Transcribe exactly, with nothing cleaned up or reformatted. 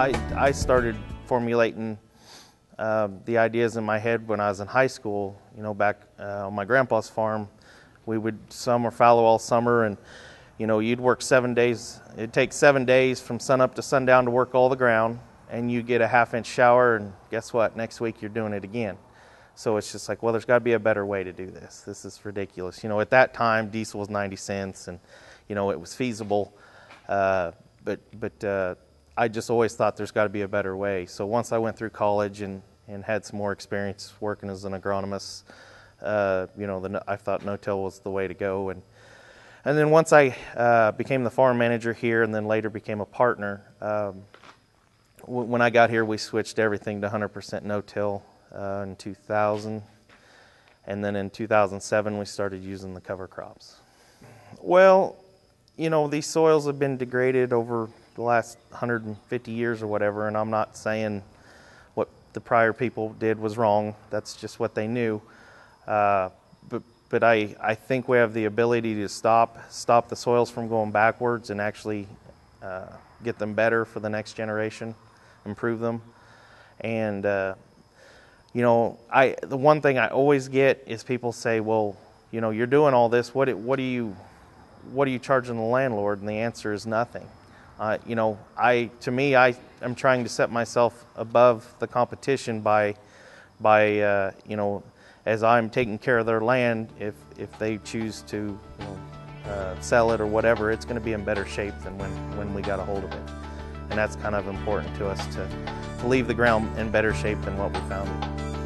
I, I started formulating uh, the ideas in my head when I was in high school. You know, back uh, on my grandpa's farm, we would summer fallow all summer, and you know, you'd work seven days. It'd take seven days from sunup to sundown to work all the ground, and you get a half-inch shower, and guess what? Next week you're doing it again. So it's just like, well, there's got to be a better way to do this. This is ridiculous. You know, at that time, diesel was ninety cents, and you know, it was feasible. Uh, but but uh, I just always thought there's got to be a better way. So once I went through college and and had some more experience working as an agronomist, uh, you know, the, I thought no-till was the way to go. And and then once I uh, became the farm manager here, and then later became a partner. Um, When I got here, we switched everything to one hundred percent no-till uh, in two thousand, and then in two thousand seven we started using the cover crops. Well, you know, these soils have been degraded over the last one hundred fifty years or whatever, and I'm not saying what the prior people did was wrong. That's just what they knew. Uh, but but I, I think we have the ability to stop, stop the soils from going backwards and actually uh, get them better for the next generation. Improve them. And uh, you know, I the one thing I always get is people say, well, you know, you're doing all this, what what do you what are you charging the landlord? And the answer is nothing. Uh, you know, I to me I am trying to set myself above the competition by by uh, you know, as I'm taking care of their land, if if they choose to, you know, uh, sell it or whatever, it's going to be in better shape than when when we got a hold of it. And that's kind of important to us, to, to leave the ground in better shape than what we found it.